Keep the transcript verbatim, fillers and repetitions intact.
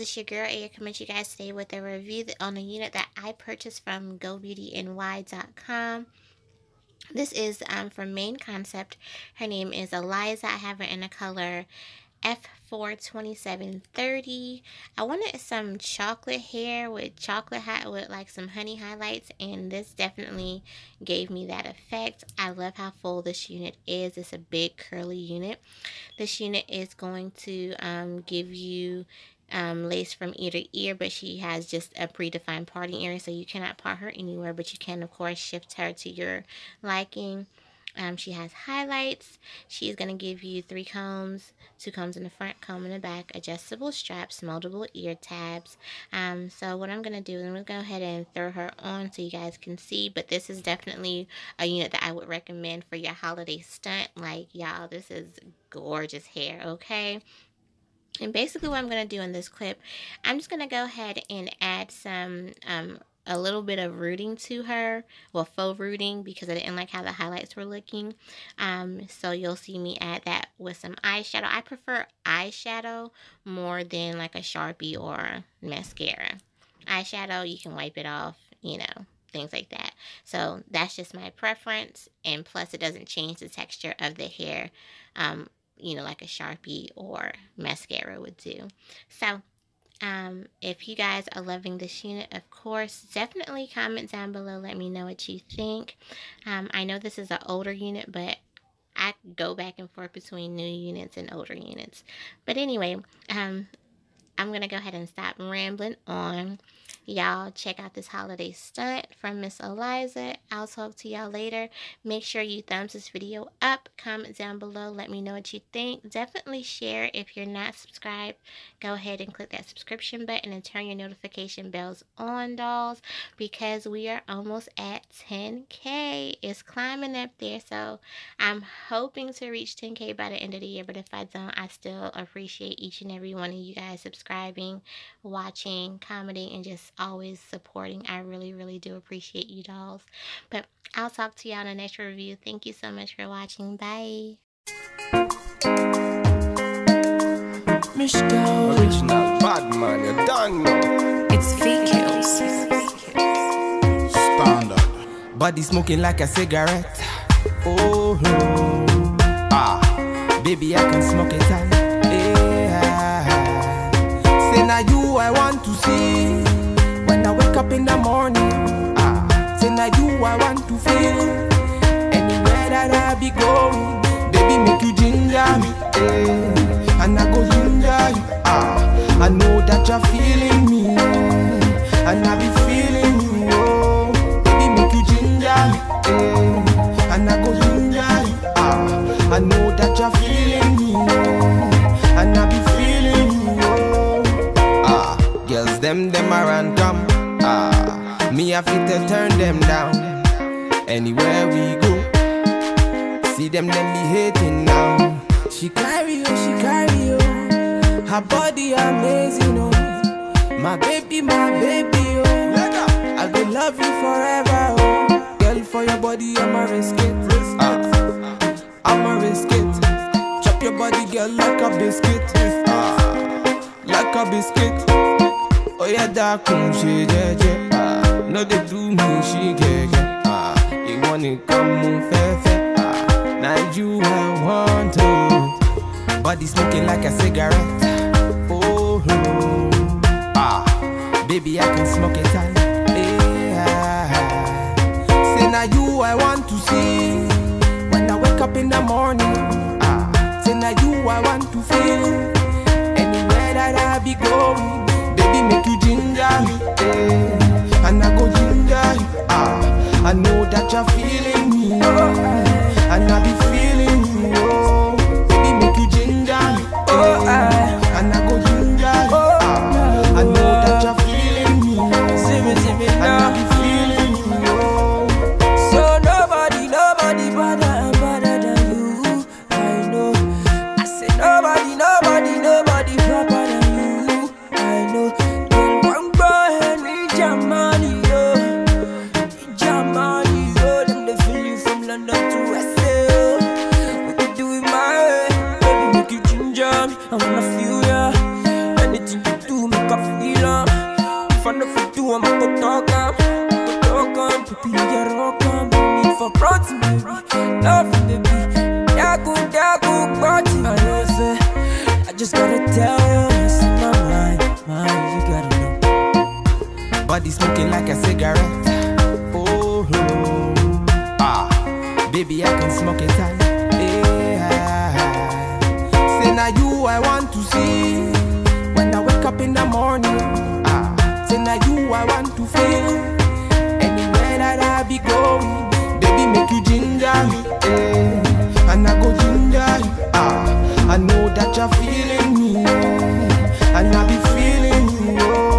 It's your girl and coming to you guys today with a review on a unit that I purchased from Go Beauty N Y dot com. This is um, from Main Concept. Her name is Eliza. I have her in a color F four twenty-seven thirty. I wanted some chocolate hair with chocolate hot with like some honey highlights, and this definitely gave me that effect. I love how full this unit is. It's a big curly unit. This unit is going to um, give you Um, lace from ear to ear, but she has just a predefined parting area, so you cannot part her anywhere, but you can of course shift her to your liking. Um, she has highlights. She's going to give you three combs, two combs in the front, comb in the back, adjustable straps, moldable ear tabs. Um, so what I'm going to do is I'm going to go ahead and throw her on so you guys can see, but this is definitely a unit that I would recommend for your holiday stunt. Like, y'all, this is gorgeous hair, okay? And basically what I'm going to do in this clip, I'm just going to go ahead and add some, um, a little bit of rooting to her. Well, faux rooting, because I didn't like how the highlights were looking. Um, so you'll see me add that with some eyeshadow. I prefer eyeshadow more than like a Sharpie or mascara. Eyeshadow, you can wipe it off, you know, things like that. So that's just my preference. And plus it doesn't change the texture of the hair, um, you know, like a Sharpie or mascara would do. So, um, if you guys are loving this unit, of course, definitely comment down below. Let me know what you think. Um, I know this is an older unit, but I go back and forth between new units and older units. But anyway, um, I'm going to go ahead and stop rambling on. Y'all check out this holiday stunt from Miss Eliza. I'll talk to y'all later. Make sure you thumbs this video up. Comment down below. Let me know what you think. Definitely share. If you're not subscribed, go ahead and click that subscription button and turn your notification bells on, dolls, because we are almost at ten K. It's climbing up there, so I'm hoping to reach ten K by the end of the year, but if I don't, I still appreciate each and every one of you guys subscribing, watching, commenting, and just always supporting. I really, really do appreciate you, dolls. But I'll talk to y'all in the next review. Thank you so much for watching. Bye. Original bad man, you don't know. It's fake hills. Stand up. Body smoking like a cigarette. Oh, oh. Ah, baby, I can smoke it out. Yeah. Say now you, I want to see. When I wake up in the morning, ah, say now you I want to feel. Anywhere that I be going, baby make you ginger me, eh, and I go ginger you, ah, I know that you're feeling me, and I be feeling you, oh, baby make you ginger me, eh, and I go ginger you, ah, I know that you're feeling me, and I be feeling you, oh, ah, girls them them around come. Ah, me I fit to turn them down. Anywhere we go, see them them be hating now. She carry oh, she carry oh, her body amazing oh. My baby, my baby oh, I go love you forever oh. Girl for your body I'ma risk it, ah, I'ma risk it. Chop your body girl like a biscuit, ah, like a biscuit. Oh yeah, that come she yeah yeah, ah, no they do me she yeah yeah, ah, you want it come on fair fair, ah, now you I want to. Body smoking like a cigarette, oh, oh. Ah, baby I can smoke it all, yeah. Say now you I want to see. When I wake up in the morning, ah, say now you I want to feel. Anywhere that I be going, baby make you ginger me, eh, and I go ginger you, ah, I know that you're feeling me, oh, and I be feeling you, oh, baby make you ginger me, oh, eh, and I go ginger you, oh, ah, I know that you're feeling me, oh, and I be feeling you, oh. So nobody, nobody better, better than you, I know, I say nobody, nobody, nobody. I wanna feel ya. Anything you do, make a feel ya. If I never do, I'ma go talk on, go talk on. Baby, you're welcome. No need for protein, baby. Love, baby. Yaku, yaku, party. I know, say, I just gotta tell ya. It's in my mind, mind. You gotta know. Body smoking like a cigarette. Oh, ah, baby, I can smoke it tight. Say na you I want to see when I wake up in the morning. Ah, say na you I want to feel anywhere that I be going. Baby, make you ginger, eh, and I go ginger. Ah, I know that you're feeling me, and I be feeling you. Oh.